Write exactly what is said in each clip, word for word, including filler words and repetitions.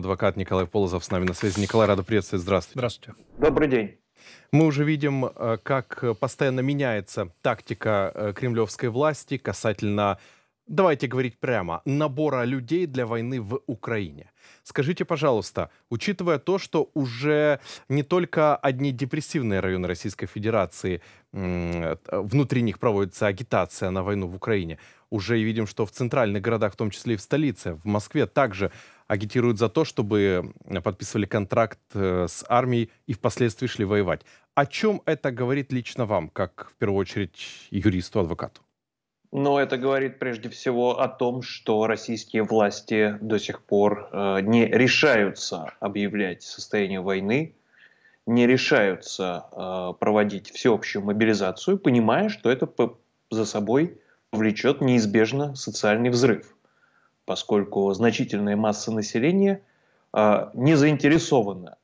Адвокат Николай Полозов с нами на связи. Николай, рада приветствовать. Здравствуйте. Здравствуйте. Добрый день. Мы уже видим, как постоянно меняется тактика кремлевской власти касательно, давайте говорить прямо, набора людей для войны в Украине. Скажите, пожалуйста, учитывая то, что уже не только одни депрессивные районы Российской Федерации, внутри них проводится агитация на войну в Украине, уже видим, что в центральных городах, в том числе и в столице, в Москве, также агитируют за то, чтобы подписывали контракт с армией и впоследствии шли воевать. О чем это говорит лично вам, как в первую очередь юристу, адвокату? Но это говорит прежде всего о том, что российские власти до сих пор э, не решаются объявлять состояние войны, не решаются э, проводить всеобщую мобилизацию, понимая, что это за собой повлечет неизбежно социальный взрыв, поскольку значительная масса населения э, не заинтересована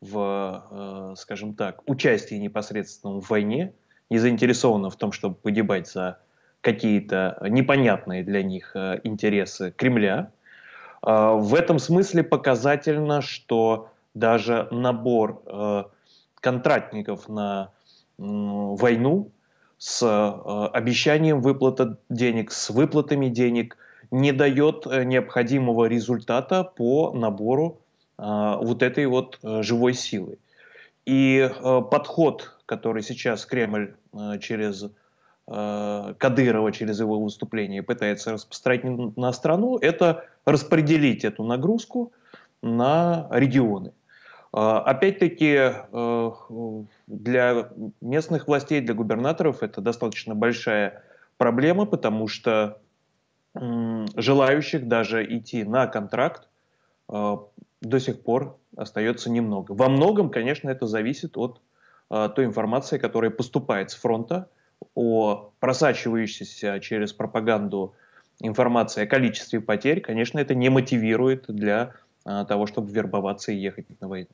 в, э, скажем так, участии непосредственном в войне, не заинтересована в том, чтобы погибать за какие-то непонятные для них интересы Кремля. В этом смысле показательно, что даже набор контрактников на войну с обещанием выплаты денег, с выплатами денег не дает необходимого результата по набору вот этой вот живой силы. И подход, который сейчас Кремль через Кадырова, через его выступление пытается распространить на страну, это распределить эту нагрузку на регионы. Опять-таки, для местных властей, для губернаторов это достаточно большая проблема, потому что желающих даже идти на контракт до сих пор остается немного. Во многом, конечно, это зависит от той информации, которая поступает с фронта, о просачивающейся через пропаганду информации о количестве потерь, конечно, это не мотивирует для а, того, чтобы вербоваться и ехать на войну.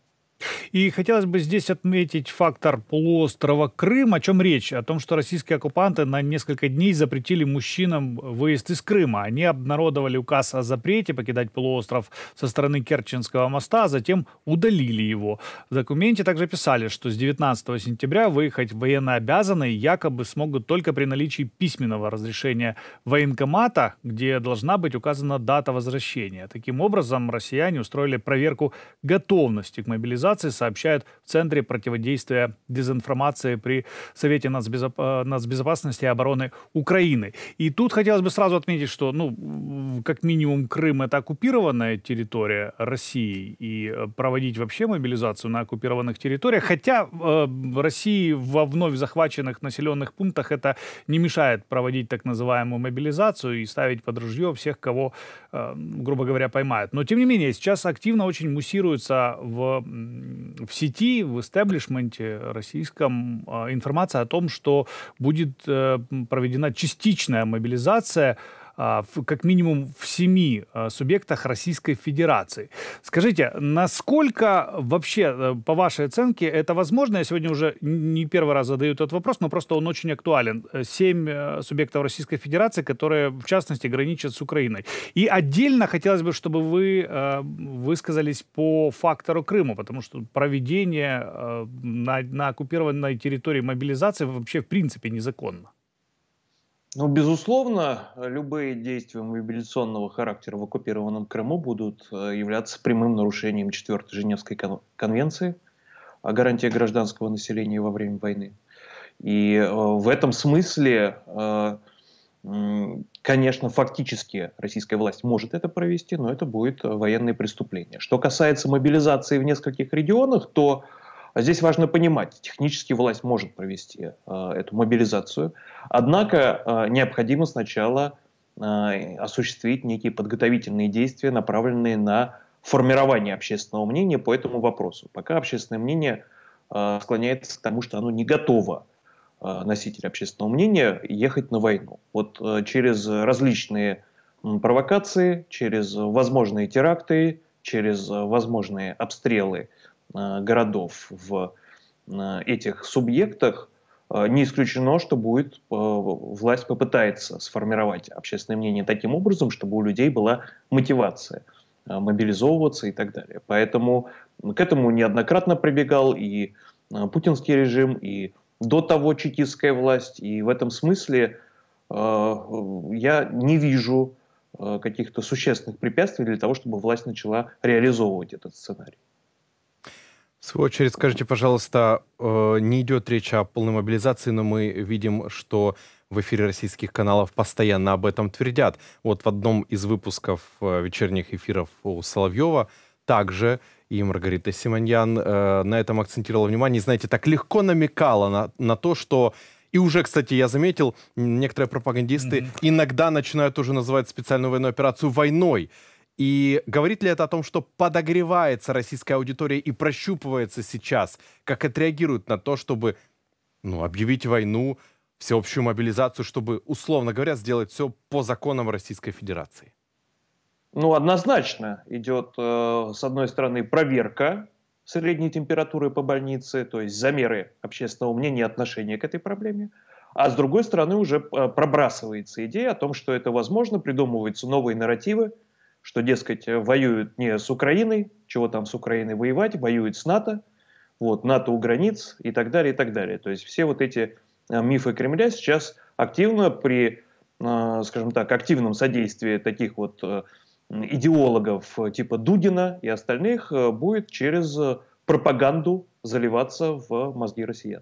И хотелось бы здесь отметить фактор полуострова Крым. О чем речь? О том, что российские оккупанты на несколько дней запретили мужчинам выезд из Крыма. Они обнародовали указ о запрете покидать полуостров со стороны Керченского моста, а затем удалили его. В документе также писали, что с девятнадцатого сентября выехать военнообязанные якобы смогут только при наличии письменного разрешения военкомата, где должна быть указана дата возвращения. Таким образом, россияне устроили проверку готовности к мобилизации, сообщают в Центре противодействия дезинформации при Совете нацбезопасности и обороны Украины. И тут хотелось бы сразу отметить, что, ну, как минимум, Крым – это оккупированная территория России, и проводить вообще мобилизацию на оккупированных территориях, хотя в России во вновь захваченных населенных пунктах это не мешает проводить так называемую мобилизацию и ставить под ружье всех, кого, грубо говоря, поймают. Но, тем не менее, сейчас активно очень муссируется в в сети, в истеблишменте российском информация о том, что будет проведена частичная мобилизация как минимум в семи субъектах Российской Федерации. Скажите, насколько вообще, по вашей оценке, это возможно? Я сегодня уже не первый раз задаю этот вопрос, но просто он очень актуален. Семь субъектов Российской Федерации, которые, в частности, граничат с Украиной. И отдельно хотелось бы, чтобы вы высказались по фактору Крыма, потому что проведение на, на оккупированной территории мобилизации вообще, в принципе, незаконно. Ну, безусловно, любые действия мобилизационного характера в оккупированном Крыму будут являться прямым нарушением четвёртой Женевской конвенции о гарантии гражданского населения во время войны. И в этом смысле, конечно, фактически российская власть может это провести, но это будет военное преступление. Что касается мобилизации в нескольких регионах, то здесь важно понимать, технически власть может провести э, эту мобилизацию, однако э, необходимо сначала э, осуществить некие подготовительные действия, направленные на формирование общественного мнения по этому вопросу. Пока общественное мнение э, склоняется к тому, что оно не готово, э, носитель общественного мнения, ехать на войну. Вот э, через различные э, провокации, через возможные теракты, через э, возможные обстрелы городов в этих субъектах, не исключено, что будет, власть попытается сформировать общественное мнение таким образом, чтобы у людей была мотивация мобилизовываться и так далее. Поэтому к этому неоднократно прибегал и путинский режим, и до того чекистская власть. И в этом смысле э, я не вижу э, каких-то существенных препятствий для того, чтобы власть начала реализовывать этот сценарий. В свою очередь, скажите, пожалуйста, э, не идет речь о полной мобилизации, но мы видим, что в эфире российских каналов постоянно об этом твердят. Вот в одном из выпусков э, вечерних эфиров у Соловьева также и Маргарита Симоньян э, на этом акцентировала внимание. И, знаете, так легко намекала на, на то, что... И уже, кстати, я заметил, некоторые пропагандисты Mm-hmm. иногда начинают уже называть специальную военную операцию войной. И говорит ли это о том, что подогревается российская аудитория и прощупывается сейчас, как отреагирует на то, чтобы, ну, объявить войну, всеобщую мобилизацию, чтобы, условно говоря, сделать все по законам Российской Федерации? Ну, однозначно идет, э, с одной стороны, проверка средней температуры по больнице, то есть замеры общественного мнения и отношения к этой проблеме. А с другой стороны, уже пробрасывается идея о том, что это возможно, придумываются новые нарративы, что, дескать, воюют не с Украиной, чего там с Украиной воевать, воюют с НАТО, вот, НАТО у границ и так далее, и так далее. То есть все вот эти мифы Кремля сейчас активно при, э, скажем так, активном содействии таких вот... Э, идеологов типа Дугина и остальных будет через пропаганду заливаться в мозги россиян.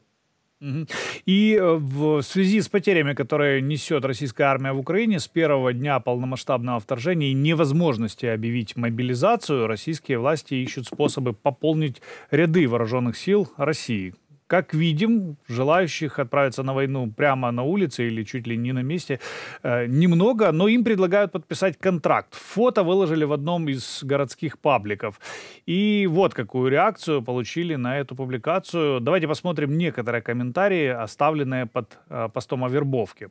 И в связи с потерями, которые несет российская армия в Украине, с первого дня полномасштабного вторжения и невозможности объявить мобилизацию, российские власти ищут способы пополнить ряды вооруженных сил России. Как видим, желающих отправиться на войну прямо на улице или чуть ли не на месте э, немного, но им предлагают подписать контракт. Фото выложили в одном из городских пабликов. И вот какую реакцию получили на эту публикацию. Давайте посмотрим некоторые комментарии, оставленные под э, постом о вербовке.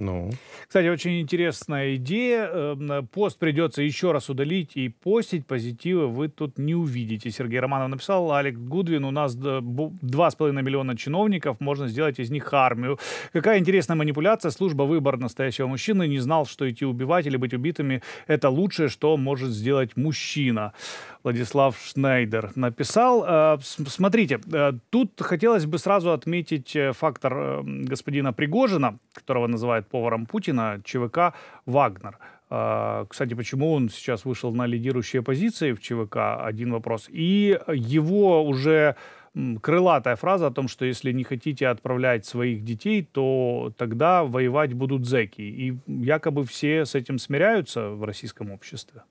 Ну. Кстати, очень интересная идея. Пост придется еще раз удалить и постить. Позитивы вы тут не увидите. Сергей Романов написал: Алек Гудвин, у нас два с половиной миллиона чиновников, можно сделать из них армию. Какая интересная манипуляция. Служба «Выбор настоящего мужчины» не знал, что идти убивать или быть убитыми – это лучшее, что может сделать мужчина. Владислав Шнайдер написал. Смотрите, тут хотелось бы сразу отметить фактор господина Пригожина, которого называют поваром Путина, ЧВК «Вагнер». Кстати, почему он сейчас вышел на лидирующие позиции в ЧВК, один вопрос. И его уже крылатая фраза о том, что если не хотите отправлять своих детей, то тогда воевать будут зэки. И якобы все с этим смиряются в российском обществе.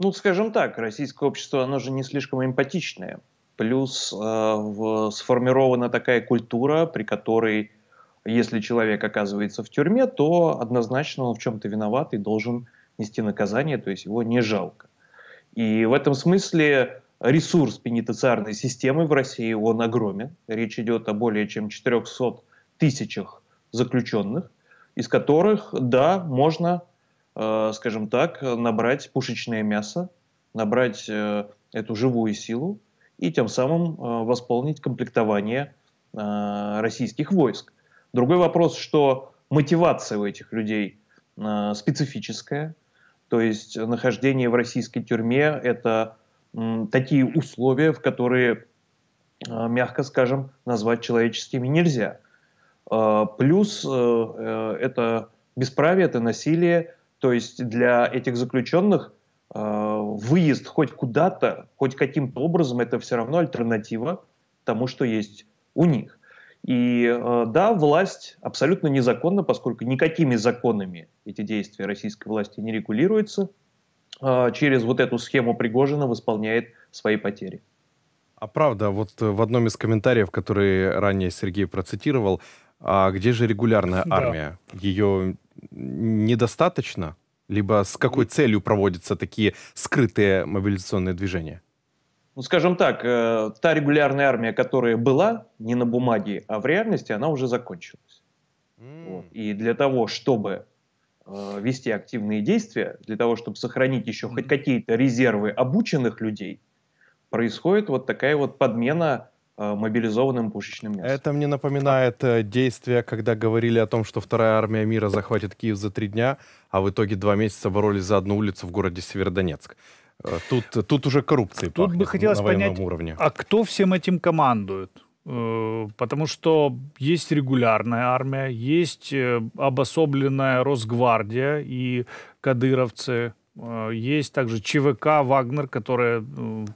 Ну, скажем так, российское общество, оно же не слишком эмпатичное. Плюс э, в, сформирована такая культура, при которой... Если человек оказывается в тюрьме, то однозначно он в чем-то виноват и должен нести наказание, то есть его не жалко. И в этом смысле ресурс пенитенциарной системы в России, он огромен. Речь идет о более чем четырёхстах тысячах заключенных, из которых, да, можно, э, скажем так, набрать пушечное мясо, набрать э, эту живую силу и тем самым э, восполнить комплектование э, российских войск. Другой вопрос, что мотивация у этих людей э, специфическая, то есть нахождение в российской тюрьме – это м, такие условия, в которые, э, мягко скажем, назвать человеческими нельзя. Э, плюс э, э, это бесправие, это насилие, то есть для этих заключенных э, выезд хоть куда-то, хоть каким-то образом – это все равно альтернатива тому, что есть у них. И да, власть абсолютно незаконна, поскольку никакими законами эти действия российской власти не регулируются, через вот эту схему Пригожина восполняет свои потери. А правда, вот в одном из комментариев, который ранее Сергей процитировал, а где же регулярная армия? Да. Ее недостаточно? Либо с какой целью проводятся такие скрытые мобилизационные движения? Ну, скажем так, э, та регулярная армия, которая была не на бумаге, а в реальности, она уже закончилась. Mm. Вот. И для того, чтобы э, вести активные действия, для того, чтобы сохранить еще mm. хоть какие-то резервы обученных людей, происходит вот такая вот подмена мобилизованным пушечным мясом. Это мне напоминает действия, когда говорили о том, что вторая армия мира захватит Киев за три дня, а в итоге два месяца боролись за одну улицу в городе Северодонецк. Тут, тут уже коррупция пахнет бы хотелось на военном понять, уровне. А кто всем этим командует? Потому что есть регулярная армия, есть обособленная Росгвардия и кадыровцы, есть также ЧВК, Вагнер, которые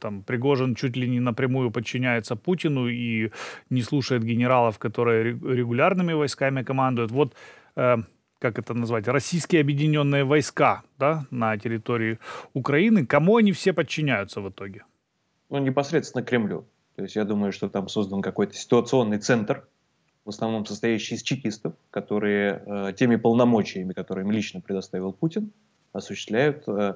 там, Пригожин чуть ли не напрямую подчиняется Путину и не слушает генералов, которые регулярными войсками командуют. Вот, как это назвать, российские объединенные войска, да, на территории Украины, кому они все подчиняются в итоге? Ну, непосредственно Кремлю. То есть я думаю, что там создан какой-то ситуационный центр, в основном состоящий из чекистов, которые э, теми полномочиями, которые им лично предоставил Путин, осуществляют э,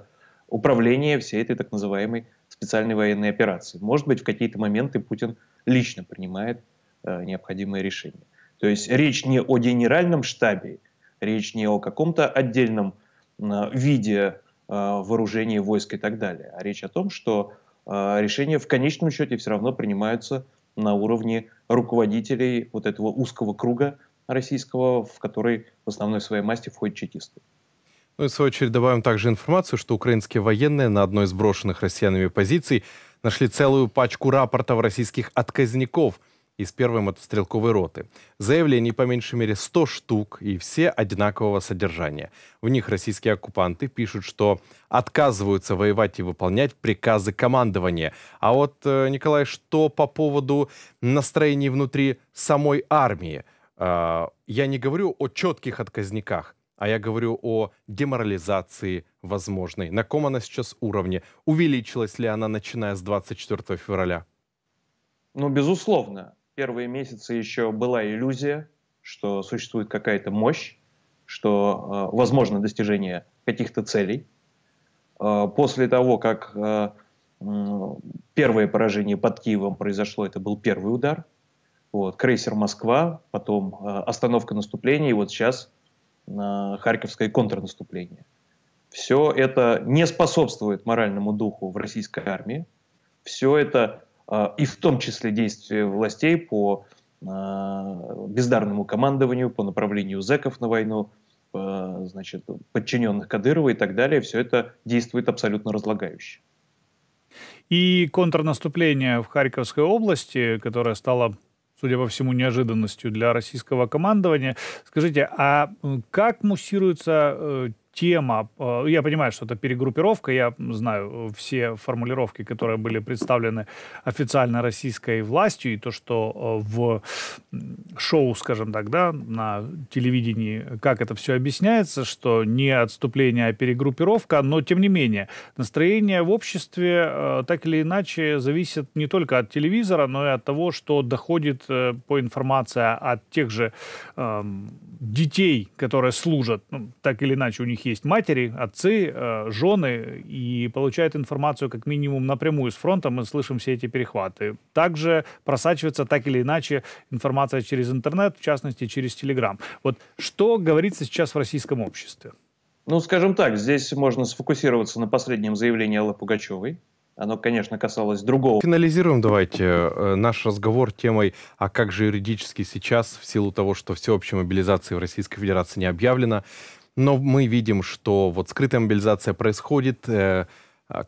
управление всей этой так называемой специальной военной операции. Может быть, в какие-то моменты Путин лично принимает э, необходимые решения. То есть речь не о генеральном штабе, речь не о каком-то отдельном э, виде э, вооружения войск и так далее, а речь о том, что решения в конечном счете все равно принимаются на уровне руководителей вот этого узкого круга российского, в который в основной своей масти входят чекисты. Ну и в свою очередь добавим также информацию, что украинские военные на одной из брошенных россиянами позиций нашли целую пачку рапортов российских отказников из первой мотострелковой роты. Заявлений по меньшей мере сто штук, и все одинакового содержания. В них российские оккупанты пишут, что отказываются воевать и выполнять приказы командования. А вот, Николай, что по поводу настроений внутри самой армии? Я не говорю о четких отказниках, а я говорю о деморализации возможной. На ком она сейчас уровне? Увеличилась ли она, начиная с двадцать четвёртого февраля? Ну, безусловно. Первые месяцы еще была иллюзия, что существует какая-то мощь, что э, возможно достижение каких-то целей. Э, после того, как э, первое поражение под Киевом произошло, это был первый удар. Вот, крейсер «Москва», потом э, остановка наступления, и вот сейчас э, харьковское контрнаступление. Все это не способствует моральному духу в российской армии. Все это... И в том числе действия властей по бездарному командованию, по направлению зэков на войну, по, значит, подчиненных Кадырова и так далее, все это действует абсолютно разлагающе. И контрнаступление в Харьковской области, которое стало, судя по всему, неожиданностью для российского командования. Скажите, а как муссируется тема? Я понимаю, что это перегруппировка, я знаю все формулировки, которые были представлены официально российской властью, и то, что в шоу, скажем так, да, на телевидении, как это все объясняется, что не отступление, а перегруппировка, но тем не менее, настроение в обществе так или иначе зависит не только от телевизора, но и от того, что доходит по информации от тех же э, детей, которые служат, ну, так или иначе у них есть матери, отцы, жены, и получают информацию как минимум напрямую с фронта, мы слышим все эти перехваты. Также просачивается так или иначе информация через интернет, в частности через Телеграм. Вот что говорится сейчас в российском обществе? Ну, скажем так, здесь можно сфокусироваться на последнем заявлении Аллы Пугачевой. Оно, конечно, касалось другого. Финализируем давайте наш разговор темой, а как же юридически сейчас, в силу того, что всеобщей мобилизации в Российской Федерации не объявлено, но мы видим, что вот скрытая мобилизация происходит,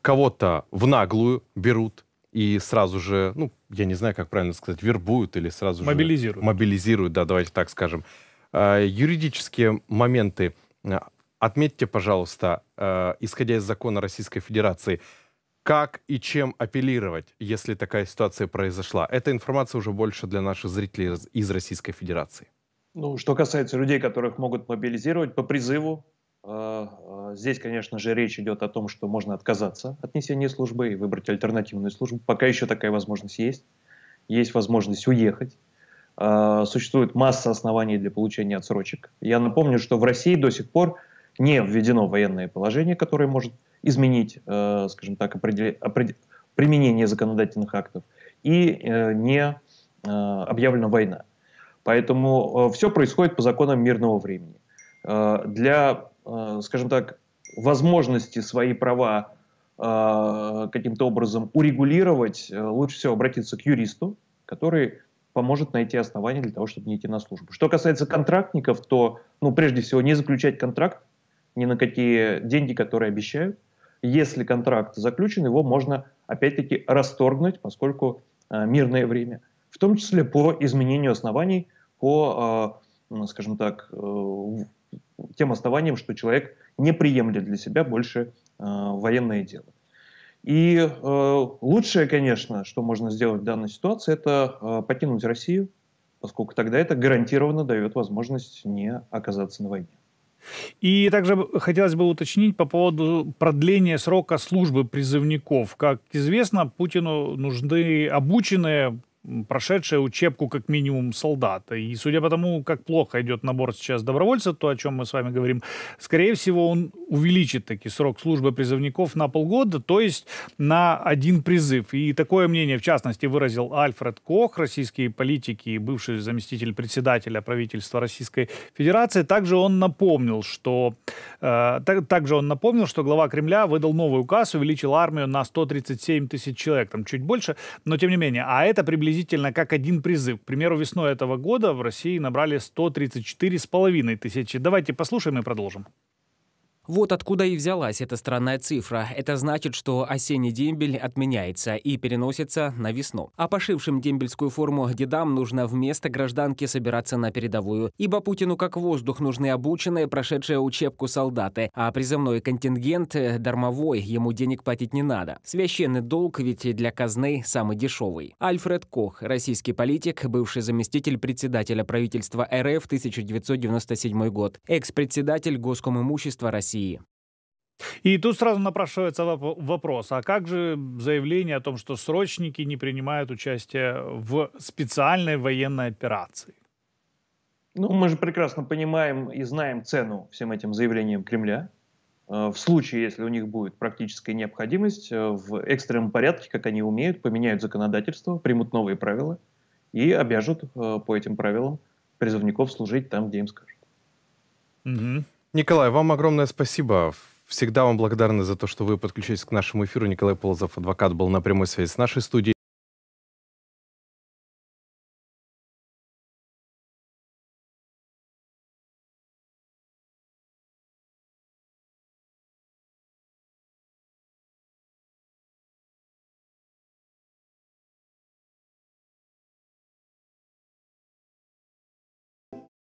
кого-то в наглую берут и сразу же, ну, я не знаю, как правильно сказать, вербуют или сразу мобилизируют. же... Мобилизируют. Мобилизируют, да, давайте так скажем. Юридические моменты отметьте, пожалуйста, исходя из закона Российской Федерации, как и чем апеллировать, если такая ситуация произошла. Эта информация уже больше для наших зрителей из Российской Федерации. Ну, что касается людей, которых могут мобилизировать по призыву, э, здесь, конечно же, речь идет о том, что можно отказаться от несения службы и выбрать альтернативную службу. Пока еще такая возможность есть. Есть возможность уехать. Э, существует масса оснований для получения отсрочек. Я напомню, что в России до сих пор не введено военное положение, которое может изменить, э, скажем так, определ... определ... применение законодательных актов. И э, не э, объявлена война. Поэтому все происходит по законам мирного времени. Для, скажем так, возможности свои права каким-то образом урегулировать, лучше всего обратиться к юристу, который поможет найти основания для того, чтобы не идти на службу. Что касается контрактников, то, ну, прежде всего, не заключать контракт ни на какие деньги, которые обещают. Если контракт заключен, его можно, опять-таки, расторгнуть, поскольку э, мирное время. В том числе по изменению оснований, по, э, скажем так, э, тем основаниям, что человек не приемлет для себя больше э, военное дело. И э, лучшее, конечно, что можно сделать в данной ситуации, это э, покинуть Россию, поскольку тогда это гарантированно дает возможность не оказаться на войне. И также хотелось бы уточнить по поводу продления срока службы призывников. Как известно, Путину нужны обученные, прошедшие учебку как минимум солдаты. И судя по тому, как плохо идет набор сейчас добровольцев, то, о чем мы с вами говорим, скорее всего, он увеличит таки срок службы призывников на полгода, то есть на один призыв. И такое мнение, в частности, выразил Альфред Кох, российский политик и бывший заместитель председателя правительства Российской Федерации. Также он напомнил, что, э, так, также он напомнил, что глава Кремля выдал новый указ, увеличил армию на сто тридцать семь тысяч человек, там чуть больше, но тем не менее. А это приблизительно приблизительно как один призыв. К примеру, весной этого года в России набрали сто тридцать четыре с половиной тысячи. Давайте послушаем и продолжим. Вот откуда и взялась эта странная цифра. Это значит, что осенний дембель отменяется и переносится на весну. А пошившим дембельскую форму дедам нужно вместо гражданки собираться на передовую. Ибо Путину как воздух нужны обученные, прошедшие учебку солдаты. А призывной контингент дармовой, ему денег платить не надо. Священный долг ведь для казны самый дешевый. Альфред Кох, российский политик, бывший заместитель председателя правительства эр эф тысяча девятьсот девяносто седьмой год, экс-председатель Госкомимущества России. И тут сразу напрашивается вопрос, а как же заявление о том, что срочники не принимают участие в специальной военной операции? Ну, мы же прекрасно понимаем и знаем цену всем этим заявлениям Кремля. В случае, если у них будет практическая необходимость, в экстренном порядке, как они умеют, поменяют законодательство, примут новые правила и обяжут по этим правилам призывников служить там, где им скажут. Угу. Николай, вам огромное спасибо. Всегда вам благодарны за то, что вы подключились к нашему эфиру. Николай Полозов, адвокат, был на прямой связи с нашей студией.